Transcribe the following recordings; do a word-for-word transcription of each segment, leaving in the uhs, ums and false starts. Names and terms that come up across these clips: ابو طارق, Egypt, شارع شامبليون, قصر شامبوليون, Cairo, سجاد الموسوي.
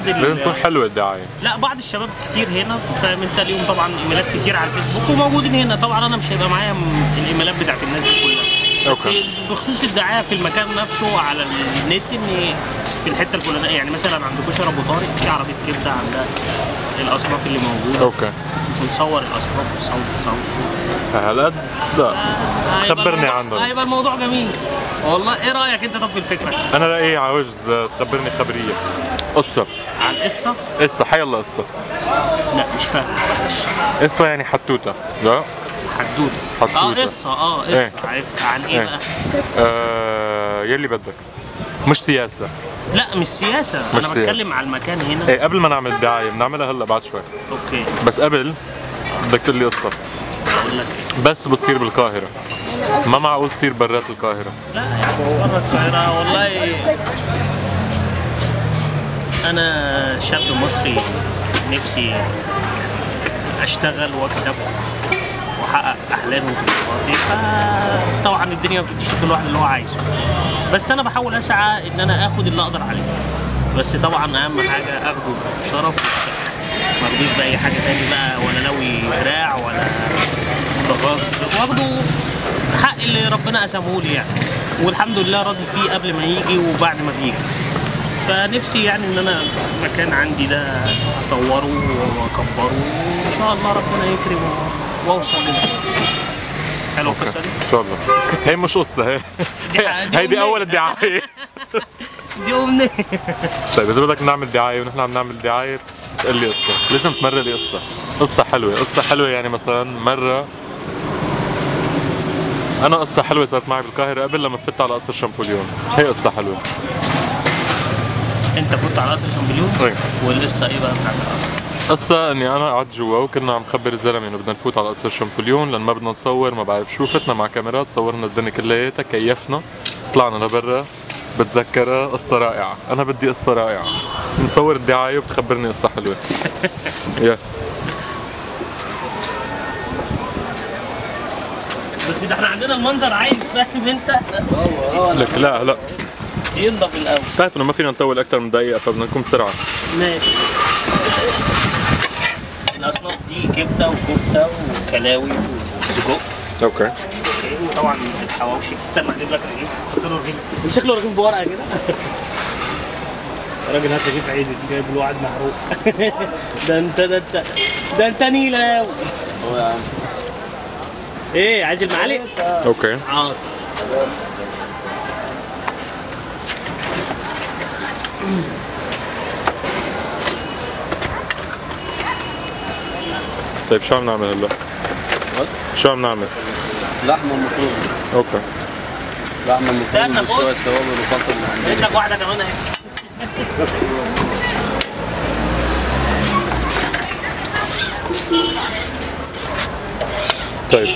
لازم تكون حلوه الدعايه. لا بعض الشباب كتير هنا، فانت ليهم طبعا ايميلات كتير على الفيسبوك وموجودين هنا. طبعا انا مش هيبقى معايا الايميلات بتاعت الناس دي كلها، بس بخصوص الدعايه في المكان نفسه على النت، ان في الحته الفلانيه يعني مثلا عندكم شارع ابو طارق في عربيه كبده عندها الاصناف اللي موجوده. اوكي. ونصور الاصناف وصور صور. على ده خبرني عنه. هيبقى الموضوع جميل. والله ايه رايك انت طب في الفكره؟ انا رايي عاوز تخبرني خبريه. قصه. عن قصه؟ قصه، حيلا قصه. لا مش فاهم. قصه يعني حتوته. لا. حدوته. حتوته. اه قصه اه قصه ايه؟ عرفت عن ايه, ايه؟ بقى؟ آه يلي بدك. مش سياسه. لا مش سياسه، مش انا بتكلم على المكان هنا. ايه قبل ما نعمل دعايه، بنعملها هلا بعد شوي. اوكي. بس قبل بدك تقول لي قصه. اقول لك قصه. بس بتصير بالقاهره. ما معقول تصير برات القاهره. لا يا عم برا القاهره والله. أنا شاب مصري نفسي أشتغل وأكسب وأحقق أحلامي وطموحاتي، فطبعا الدنيا ما بتديش كل واحد اللي هو عايزه، بس أنا بحاول أسعى إن أنا آخد اللي أقدر عليه، بس طبعا أهم حاجة آخده بشرف، ما آخدوش بأي حاجة تاني بقى، ولا ناوي دراع ولا غصب، وآخده الحق اللي ربنا قسمه لي يعني، والحمد لله راضي فيه قبل ما يجي وبعد ما بيجي. فنفسي يعني ان انا المكان عندي ده اطوره واكبره وان شاء الله ربنا يكرم واوصل لده. حلو القصه دي؟ ان شاء الله. هي مش قصه، هي هي دي اول الدعايه. دي امنيه. طيب اذا بدك نعمل دعايه ونحن عم نعمل دعايه تقول لي قصه، لازم تمرر لي قصه، قصه حلوه، قصه حلوه يعني مثلا مره انا قصه حلوه صارت معي بالقاهره قبل لما فت على قصر شامبوليون، هي قصه حلوه. انت فوت على قصر شامبليون؟ ايه. والقصه ايه بقى بتاعت القصر؟ القصه اني انا قعدت جوا وكنا عم نخبر الزلمه انه بدنا نفوت على قصر شامبليون لان ما بدنا نصور ما بعرف شو، فتنا مع كاميرات صورنا الدنيا كلياتها، كيفنا، طلعنا لبرا، بتذكرها قصه رائعه، انا بدي قصه رائعه، نصور الدعايه وبتخبرني قصه حلوه. يا بس اذا احنا عندنا المنظر عايز، فاهم انت؟ لك لا لا ينضف الاول. بتعرف انه ما فينا نطول اكثر من دقيقه فبدنا نكون بسرعه. ماشي. الاصناف دي كبده وكفته وكلاوي وسجق. اوكي. اوكي وطبعا الحواوشي، استنى اجيب لك رغيف، حط له رغيف، شكله رغيف بورقه كده. يا راجل هات رغيف عيد جايب الواحد محروق. ده انت ده انت ده انت نيلاوي. هو يا عم. ايه عايز المعالق؟ اوكي. حاضر. طيب شو عم نعمل هلا؟ شو عم نعمل؟ لحمة مفرومة. اوكي. لحمة مفرومة وشوية توابل وسلطة من عندنا. بدك واحدة كمان هيك. طيب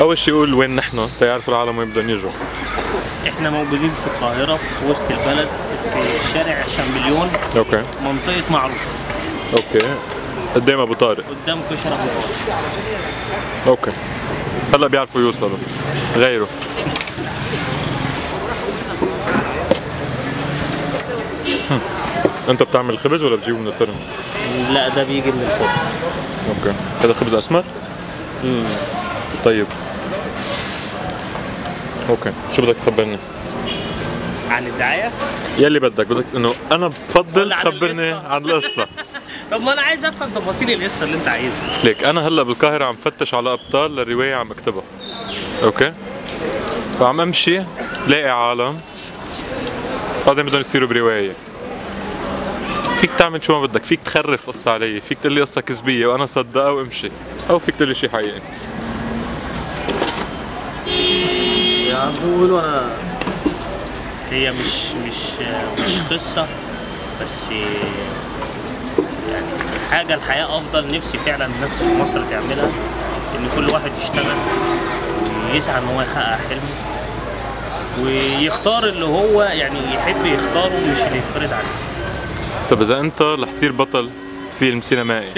أول شيء قول وين نحن تيعرفوا العالم وين بدهم يجوا. احنا موجودين في القاهرة في وسط البلد في شارع شامبليون. اوكي. منطقة معروف. اوكي. قدام ابو طارق. قدام كشري ابو طارق. اوكي. هلا بيعرفوا يوصلوا. غيره. انت بتعمل خبز ولا بتجيبه من الفرن؟ لا ده بيجي من الفرن. اوكي. هذا خبز اسمر؟ امم طيب. اوكي، شو بدك تخبرني؟ عن الدعاية؟ يلي بدك، بدك انه انا بفضل تخبرني عن القصة. طب ما انا عايز افهم تفاصيل القصة اللي انت عايزها. ليك انا هلا بالقاهرة عم فتش على ابطال للرواية عم اكتبها. اوكي؟ فعم امشي لاقي عالم بعدين بدهم يصيروا برواية. فيك تعمل شو ما بدك، فيك تخرف قصة علي، فيك تقول لي قصة كذبية وانا صدقها وامشي، او فيك تقول لي شيء حقيقي. بقول وانا هي مش مش مش قصه بس يعني حاجه الحياه افضل. نفسي فعلا الناس في مصر تعملها، ان كل واحد يشتغل ويسعى ان هو يحقق حلمه ويختار اللي هو يعني يحب يختاره مش اللي يتفرض عليه. طب اذا انت رح تصير بطل فيلم سينمائي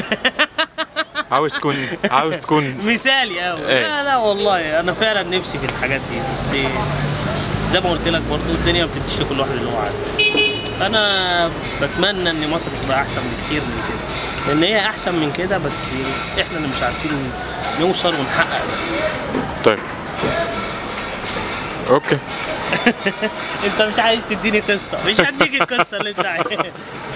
عاوز تكون عاوز تكون مثالي قوي؟ ايه. لا لا والله انا فعلا نفسي في الحاجات دي، بس زي ما قلت لك برضه الدنيا ما بتديش لكل واحد اللي هو عايزه. انا بتمنى ان مصر تبقى احسن بكتير من كده، لان هي احسن من كده، بس احنا اللي مش عارفين نوصل ونحقق. طيب اوكي انت مش عايز تديني قصه، مش هديك القصه اللي انت عايزها.